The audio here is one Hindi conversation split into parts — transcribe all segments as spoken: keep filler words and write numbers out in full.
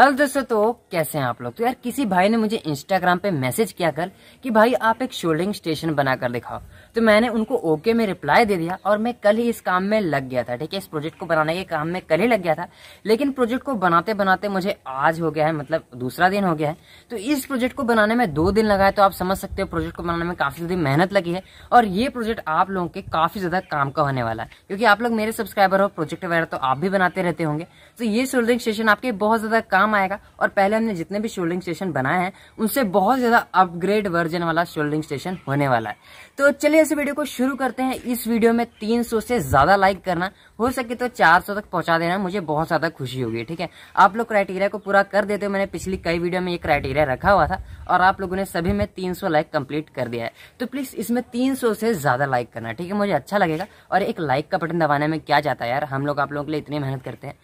हेलो दोस्तों, तो कैसे हैं आप लोग। तो यार किसी भाई ने मुझे इंस्टाग्राम पे मैसेज किया कर कि भाई आप एक शोल्डरिंग स्टेशन बनाकर दिखाओ। तो मैंने उनको ओके में रिप्लाई दे दिया और मैं कल ही इस काम में लग गया था। ठीक है, इस प्रोजेक्ट को बनाने के काम में कल ही लग गया था, लेकिन प्रोजेक्ट को बनाते बनाते मुझे आज हो गया है, मतलब दूसरा दिन हो गया है। तो इस प्रोजेक्ट को बनाने में दो दिन लगा है, तो आप समझ सकते हो प्रोजेक्ट को बनाने में काफी ज्यादा मेहनत लगी है। और ये प्रोजेक्ट आप लोगों के काफी ज्यादा काम का होने वाला है, क्योंकि आप लोग मेरे सब्सक्राइबर हो, प्रोजेक्ट वगैरह तो आप भी बनाते रहते होंगे। तो ये शोल्डरिंग स्टेशन आपके बहुत ज्यादा काम आएगा। और पहले हमने जितने भी शोल्डरिंग स्टेशन बनाए हैं उनसे बहुत ज्यादा अपग्रेड वर्जन वाला शोल्डरिंग स्टेशन होने वाला है। तो चलिए इस वीडियो को शुरू करते हैं। इस वीडियो में तीन सौ से ज्यादा लाइक करना, हो सके तो चार सौ तक पहुंचा देना, मुझे बहुत ज्यादा खुशी होगी। ठीक है, आप लोग क्राइटेरिया को पूरा कर देते हो। मैंने पिछली कई वीडियो में ये क्राइटेरिया रखा हुआ था और आप लोगों ने सभी में तीन सौ लाइक कंप्लीट कर दिया है। तो प्लीज इसमें तीन सौ से ज्यादा लाइक करना, ठीक है, मुझे अच्छा लगेगा। और एक लाइक का बटन दबाने में क्या जाता है यार, हम लोग आप लोगों के लिए इतनी मेहनत करते हैं।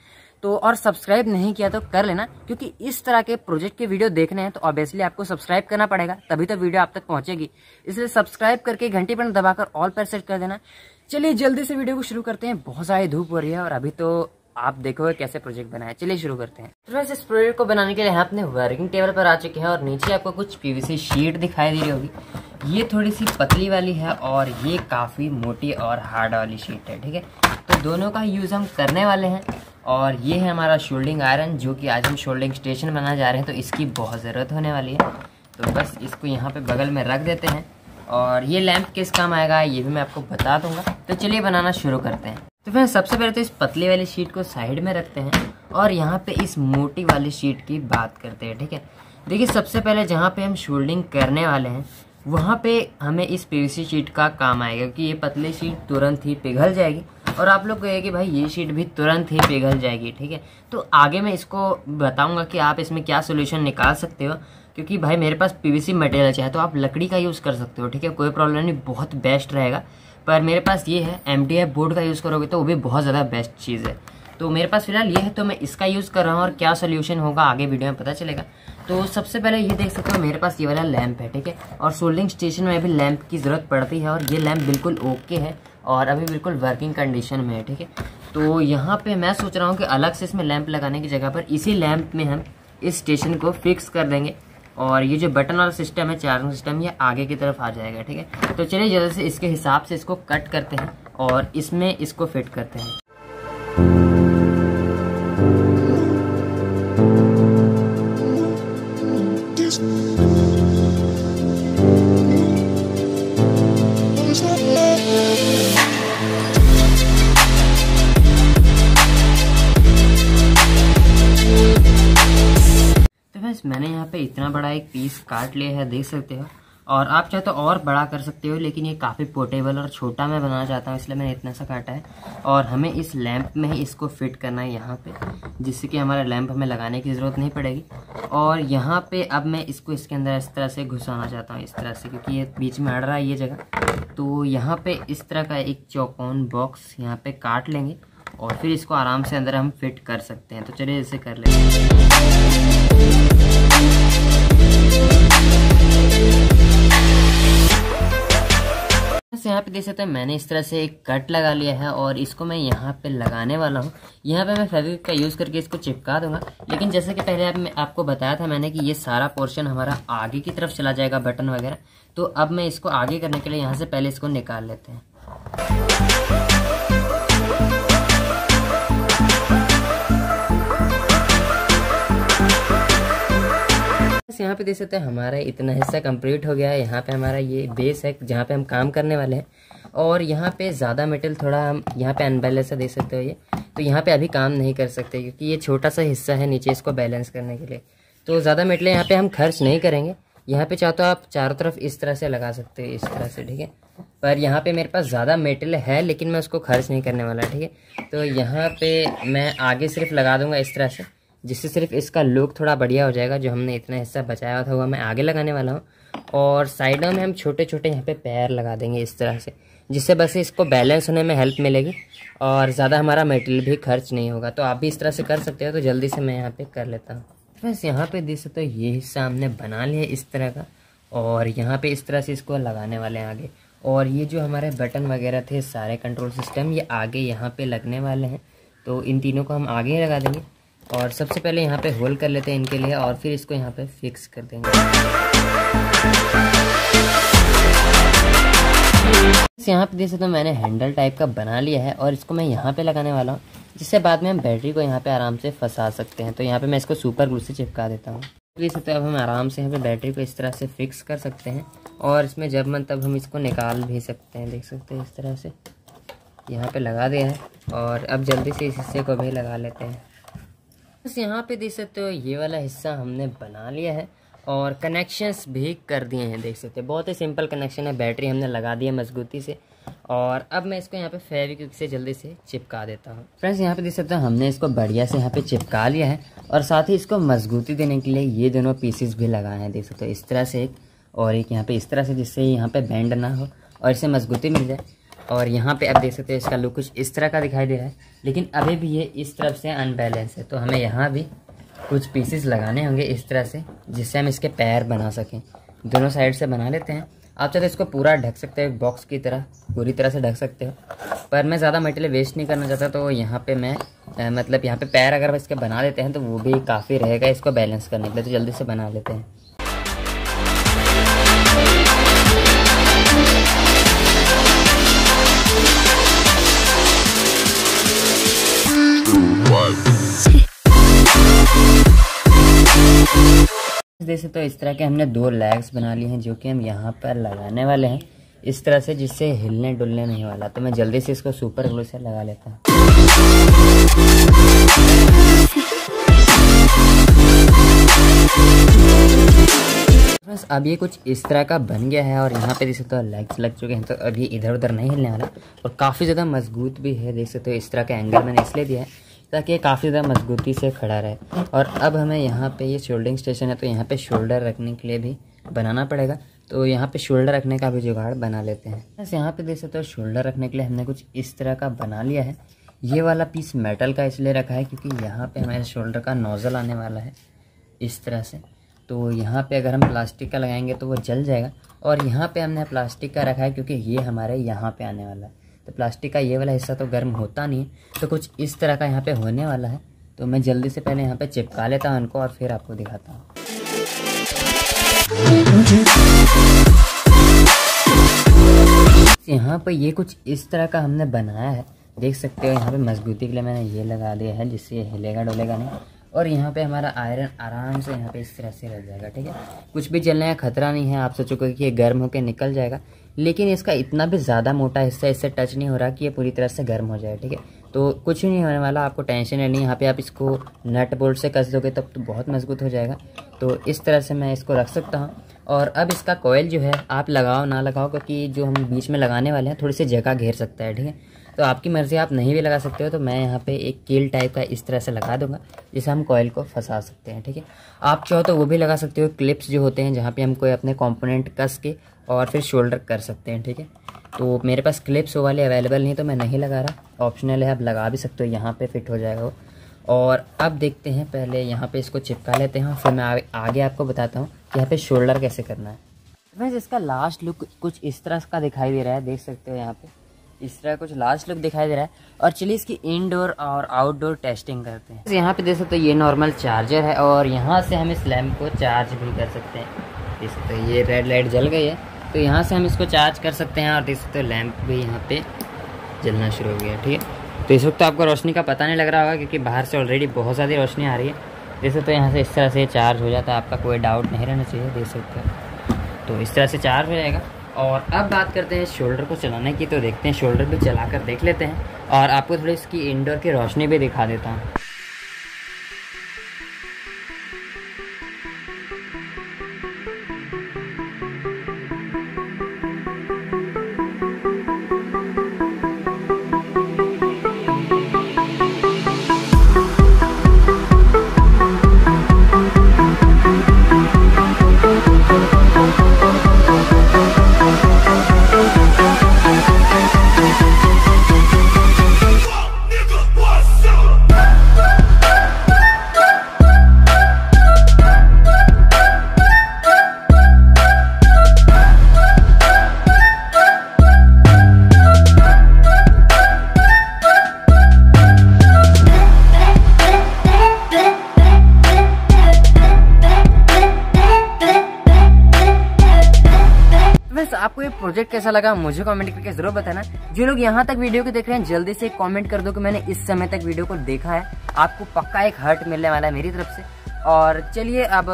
तो और सब्सक्राइब नहीं किया तो कर लेना, क्योंकि इस तरह के प्रोजेक्ट के वीडियो देखने हैं तो ऑब्वियसली आपको सब्सक्राइब करना पड़ेगा, तभी तो वीडियो आप तक पहुंचेगी। इसलिए सब्सक्राइब करके घंटी पर दबाकर ऑल पर सेट कर देना। चलिए जल्दी से वीडियो को शुरू करते हैं। बहुत सारी धूप हो रही है और अभी तो आप देखोगे कैसे प्रोजेक्ट बनाया। चलिए शुरू करते हैं। तो वैसे इस प्रोजेक्ट को बनाने के लिए हम अपने वर्किंग टेबल पर आ चुके हैं और नीचे आपको कुछ पीवीसी शीट दिखाई दे रही होगी। ये थोड़ी सी पतली वाली है और ये काफ़ी मोटी और हार्ड वाली शीट है। ठीक है, तो दोनों का यूज़ हम करने वाले हैं। और ये है हमारा शोल्डरिंग आयरन, जो कि आज हम शोल्डरिंग स्टेशन बनाने जा रहे हैं, तो इसकी बहुत ज़रूरत होने वाली है। तो बस इसको यहाँ पे बगल में रख देते हैं। और ये लैंप किस काम आएगा ये भी मैं आपको बता दूंगा। तो चलिए बनाना शुरू करते हैं। तो फिर सबसे पहले तो इस पतली वाली शीट को साइड में रखते हैं और यहाँ पे इस मोटी वाली शीट की बात करते हैं। ठीक है, देखिए सबसे पहले जहाँ पे हम शोल्डरिंग करने वाले हैं वहाँ पे हमें इस पीवीसी शीट का काम आएगा, क्योंकि ये पतली शीट तुरंत ही पिघल जाएगी। और आप लोग कहेंगे भाई ये शीट भी तुरंत ही पिघल जाएगी। ठीक है, तो आगे मैं इसको बताऊंगा कि आप इसमें क्या सोल्यूशन निकाल सकते हो, क्योंकि भाई मेरे पास पीवीसी मटेरियल चाहे तो आप लकड़ी का यूज़ कर सकते हो। ठीक है, कोई प्रॉब्लम नहीं, बहुत बेस्ट रहेगा। पर मेरे पास ये है, एमडीएफ बोर्ड का यूज़ करोगे तो वो भी बहुत ज़्यादा बेस्ट चीज़ है। तो मेरे पास फिलहाल ये है, तो मैं इसका यूज़ कर रहा हूँ और क्या सोल्यूशन होगा आगे वीडियो में पता चलेगा। तो सबसे पहले ये देख सकते हो मेरे पास ये वाला लैंप है। ठीक है, और शोल्डरिंग स्टेशन में भी लैंप की ज़रूरत पड़ती है और ये लैंप बिल्कुल ओके है और अभी बिल्कुल वर्किंग कंडीशन में है। ठीक है, तो यहाँ पे मैं सोच रहा हूँ कि अलग से इसमें लैंप लगाने की जगह पर इसी लैंप में हम इस स्टेशन को फिक्स कर देंगे और ये जो बटन वाला सिस्टम है, चार्जिंग सिस्टम, ये आगे की तरफ आ जाएगा। ठीक है, तो चलिए जल्दी से इसके हिसाब से इसको कट करते हैं और इसमें इसको फिट करते हैं। मैंने यहाँ पे इतना बड़ा एक पीस काट लिया है, देख सकते हो। और आप चाहे तो और बड़ा कर सकते हो, लेकिन ये काफ़ी पोर्टेबल और छोटा मैं बनाना चाहता हूँ, इसलिए मैंने इतना सा काटा है। और हमें इस लैंप में ही इसको फिट करना है यहाँ पे, जिससे कि हमारा लैंप हमें लगाने की ज़रूरत नहीं पड़ेगी। और यहाँ पे अब मैं इसको इसके अंदर इस तरह से घुसाना चाहता हूँ, इस तरह से, क्योंकि ये बीच में अड़ रहा है ये जगह। तो यहाँ पर इस तरह का एक चौकोन बॉक्स यहाँ पर काट लेंगे और फिर इसको आराम से अंदर हम फिट कर सकते हैं। तो चलिए इसे कर लेते हैं। यहाँ पे देख सकते हैं मैंने इस तरह से एक कट लगा लिया है और इसको मैं यहाँ पे लगाने वाला हूँ। यहाँ पे मैं फेविक का यूज़ करके इसको चिपका दूंगा। लेकिन जैसे कि पहले आप, आपको बताया था मैंने कि ये सारा पोर्शन हमारा आगे की तरफ चला जाएगा, बटन वगैरह। तो अब मैं इसको आगे करने के लिए यहाँ से पहले इसको निकाल लेते हैं। यहाँ पे देख सकते हैं हमारा इतना हिस्सा कंप्लीट हो गया है। यहाँ पे हमारा ये बेस है जहाँ पे हम काम करने वाले हैं। और यहाँ पे ज़्यादा मेटल थोड़ा हम यहाँ पे अनबैलेंस है, देख सकते हो ये। तो यहाँ पे अभी काम नहीं कर सकते क्योंकि ये छोटा सा हिस्सा है नीचे, इसको बैलेंस करने के लिए। तो ज़्यादा मेटल यहाँ पे हम खर्च नहीं करेंगे। यहाँ पे चाहो तो आप चारों तरफ इस तरह से लगा सकते हो, इस तरह से। ठीक है, पर यहाँ पे मेरे पास ज़्यादा मेटल है लेकिन मैं उसको खर्च नहीं करने वाला। ठीक है, तो यहाँ पर मैं आगे सिर्फ लगा दूँगा इस तरह से, जिससे सिर्फ इसका लुक थोड़ा बढ़िया हो जाएगा। जो हमने इतना हिस्सा बचाया था वो मैं आगे लगाने वाला हूँ। और साइडों में हम छोटे छोटे यहाँ पे पैर लगा देंगे इस तरह से, जिससे बस इसको बैलेंस होने में हेल्प मिलेगी और ज़्यादा हमारा मेटेरियल भी खर्च नहीं होगा। तो आप भी इस तरह से कर सकते हो। तो जल्दी से मैं यहाँ पे कर लेता हूँ। बस यहाँ पे देख सकते हो ये हिस्सा हमने बना लिया इस तरह का, और यहाँ पर इस तरह से इसको लगाने वाले हैं आगे। और ये जो हमारे बटन वगैरह थे, सारे कंट्रोल सिस्टम, ये आगे यहाँ पर लगने वाले हैं। तो इन तीनों को हम आगे लगा देंगे। और सबसे पहले यहाँ पे होल कर लेते हैं इनके लिए और फिर इसको यहाँ पे फिक्स कर देंगे। यहाँ पे देख सकते हो मैंने हैंडल टाइप का बना लिया है और इसको मैं यहाँ पे लगाने वाला हूँ, जिससे बाद में हम बैटरी को यहाँ पे आराम से फंसा सकते हैं। तो यहाँ पे मैं इसको सुपर ग्लू से चिपका देता हूँ। देख सकते हो अब हम आराम से यहाँ पे बैटरी को इस तरह से फिक्स कर सकते हैं और इसमें जब मन तब हम इसको निकाल भी सकते हैं। देख सकते हो इस तरह से यहाँ पे लगा दिया है और अब जल्दी से इस हिस्से को भी लगा लेते हैं। बस यहाँ पे देख सकते हो ये वाला हिस्सा हमने बना लिया है और कनेक्शंस भी कर दिए हैं। देख सकते हो बहुत ही सिंपल कनेक्शन है, बैटरी हमने लगा दी है मजबूती से और अब मैं इसको यहाँ पे फेविक्विक से जल्दी से चिपका देता हूँ। फ्रेंड्स यहाँ पे देख सकते हो हमने इसको बढ़िया से यहाँ पे चिपका लिया है और साथ ही इसको मजबूती देने के लिए ये दोनों पीसेस भी लगाए हैं। देख सकते हो इस तरह से एक और एक यहाँ पे इस तरह से, जिससे यहाँ पे बेंड ना हो और इसे मजबूती मिल जाए। और यहाँ पे आप देख सकते हो इसका लुक कुछ इस तरह का दिखाई दे रहा है, लेकिन अभी भी ये इस तरफ से अनबैलेंस है, तो हमें यहाँ भी कुछ पीसेस लगाने होंगे इस तरह से, जिससे हम इसके पैर बना सकें। दोनों साइड से बना लेते हैं। आप चाहे तो इसको पूरा ढक सकते हो, बॉक्स की तरह पूरी तरह से ढक सकते हो, पर मैं ज़्यादा मटेरियल वेस्ट नहीं करना चाहता, तो यहाँ पे मैं आ, मतलब यहाँ पे पैर अगर इसके बना लेते हैं तो वो भी काफ़ी रहेगा इसको बैलेंस करने के लिए। तो जल्दी से बना लेते हैं। जैसे तो इस तरह के हमने दो लैग्स बना लिए हैं, जो कि हम यहाँ पर लगाने वाले हैं इस तरह से, जिससे हिलने डुलने नहीं वाला। तो मैं जल्दी से इसको सुपर ग्लू से लगा लेता हूँ। बस अब ये कुछ इस तरह का बन गया है और यहाँ पे देख सकते हो लैग्स लग चुके हैं, तो अभी इधर उधर नहीं हिलने वाला और काफ़ी ज़्यादा मजबूत भी है। देख सकते हो इस तरह का एंगल मैंने इसलिए दिया है ताकि ये काफ़ी ज़्यादा मजबूती से खड़ा रहे। और अब हमें यहाँ पे ये शोल्डिंग स्टेशन है, तो यहाँ पे शोल्डर रखने के लिए भी बनाना पड़ेगा, तो यहाँ पे शोल्डर रखने का भी जुगाड़ बना लेते हैं। बस यहाँ पे देख सकते हो शोल्डर रखने के लिए हमने कुछ इस तरह का बना लिया है। ये वाला पीस मेटल का इसलिए रखा है क्योंकि यहाँ पर हमारे शोल्डर का नोज़ल आने वाला है इस तरह से, तो यहाँ पर अगर हम प्लास्टिक का लगाएंगे तो वो जल जाएगा। और यहाँ पर हमने प्लास्टिक का रखा है क्योंकि ये हमारे यहाँ पर आने वाला है, तो प्लास्टिक का ये वाला हिस्सा तो गर्म होता नहीं है, तो कुछ इस तरह का यहाँ पे होने वाला है। तो मैं जल्दी से पहले यहाँ पे चिपका लेता हूँ उनको और फिर आपको दिखाता हूँ। यहाँ पे ये कुछ इस तरह का हमने बनाया है। देख सकते हो यहाँ पे मजबूती के लिए मैंने ये लगा दिया है, जिससे ये हिलेगा डोलेगा नहीं। और यहाँ पे हमारा आयरन आराम से यहाँ पे इस तरह से रह जाएगा। ठीक है, कुछ भी जलने का खतरा नहीं है। आप सोचोगे कि ये गर्म होकर निकल जाएगा, लेकिन इसका इतना भी ज़्यादा मोटा हिस्सा इससे टच नहीं हो रहा कि ये पूरी तरह से गर्म हो जाए। ठीक है, तो कुछ नहीं होने वाला, आपको टेंशन नहीं। यहाँ पे आप इसको नट बोल्ट से कस दोगे तब तो बहुत मजबूत हो जाएगा। तो इस तरह से मैं इसको रख सकता हूँ। और अब इसका कॉयल जो है, आप लगाओ ना लगाओ, क्योंकि जो हम बीच में लगाने वाले हैं थोड़ी सी जगह घेर सकता है। ठीक है, तो आपकी मर्ज़ी, आप नहीं भी लगा सकते हो। तो मैं यहाँ पे एक कील टाइप का इस तरह से लगा दूंगा, जिससे हम कॉयल को फंसा सकते हैं। ठीक है, आप चाहो तो वो भी लगा सकते हो, क्लिप्स जो होते हैं जहाँ पे हम कोई अपने कंपोनेंट कस के और फिर शोल्डर कर सकते हैं। ठीक है, तो मेरे पास क्लिप्स वो वाले अवेलेबल नहीं, तो मैं नहीं लगा रहा। ऑप्शनल है, आप लगा भी सकते हो, यहाँ पर फिट हो जाएगा वो। और अब देखते हैं, पहले यहाँ पर इसको चिपका लेते हैं, फिर मैं आगे आपको बताता हूँ कि यहाँ पर शोल्डर कैसे करना है। फ्रेंड्स इसका लास्ट लुक कुछ इस तरह का दिखाई दे रहा है। देख सकते हो यहाँ पर इस तरह कुछ लास्ट लुक दिखाई दे रहा है। और चलिए इसकी इंडोर और आउटडोर टेस्टिंग करते हैं। यहाँ पे देख सकते हो ये नॉर्मल चार्जर है और यहाँ से हम इस लैम्प को चार्ज भी कर सकते हैं। देख सकते हो ये रेड लाइट जल गई है, तो यहाँ से हम इसको चार्ज कर सकते हैं। और देख सकते हो लैम्प भी यहाँ पे जलना शुरू हो गया। ठीक है, तो इस वक्त आपको रोशनी का पता नहीं लग रहा होगा क्योंकि बाहर से ऑलरेडी बहुत ज़्यादा रोशनी आ रही है। देख सकते हो यहाँ से इस तरह से चार्ज हो जाता है, आपका कोई डाउट नहीं रहना चाहिए। देख सकते हो तो इस तरह से चार्ज हो जाएगा। और अब बात करते हैं शोल्डर को चलाने की, तो देखते हैं शोल्डर भी चला कर देख लेते हैं और आपको थोड़ी इसकी इंडोर की रोशनी भी दिखा देता हूँ। बस आपको ये प्रोजेक्ट कैसा लगा मुझे कमेंट करके जरूर बताना। जो लोग यहाँ तक वीडियो को देख रहे हैं जल्दी से कमेंट कर दो कि मैंने इस समय तक वीडियो को देखा है, आपको पक्का एक हर्ट मिलने वाला है मेरी तरफ से। और चलिए अब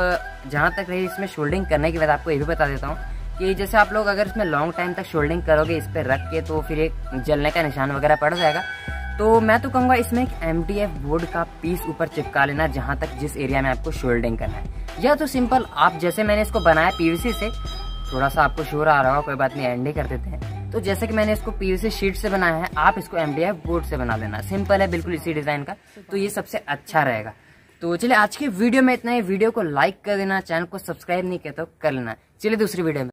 जहाँ तक रही इसमें शोल्डिंग करने के बाद आपको ये भी बता देता हूँ कि जैसे आप लोग अगर इसमें लॉन्ग टाइम तक शोल्डिंग करोगे इस पर रख के तो फिर एक जलने का निशान वगैरह पड़ जाएगा। तो मैं तो कहूँगा इसमें एक एम डी एफ बोर्ड का पीस ऊपर चिपका लेना जहाँ तक जिस एरिया में आपको शोल्डिंग करना है, या तो सिंपल आप जैसे मैंने इसको बनाया पीवीसी से, थोड़ा सा आपको शोर आ रहा होगा कोई बात नहीं एंड ही कर देते हैं। तो जैसे कि मैंने इसको पीवीसी शीट से बनाया है, आप इसको एमडीएफ बोर्ड से बना लेना, सिंपल है बिल्कुल इसी डिजाइन का, तो ये सबसे अच्छा रहेगा। तो चलिए आज की वीडियो में इतना ही, वीडियो को लाइक कर देना, चैनल को सब्सक्राइब नहीं किया तो कर लेना, चलिए दूसरी वीडियो में।